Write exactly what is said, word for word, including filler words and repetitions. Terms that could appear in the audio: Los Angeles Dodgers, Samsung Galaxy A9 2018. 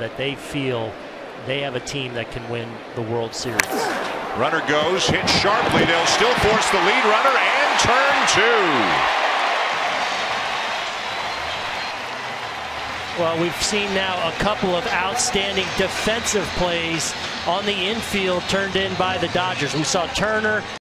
that they feel they have a team that can win the World Series. Runner goes, hit sharply. They'll still force the lead runner and turn two. Well, we've seen now a couple of outstanding defensive plays on the infield turned in by the Dodgers. We saw Turner.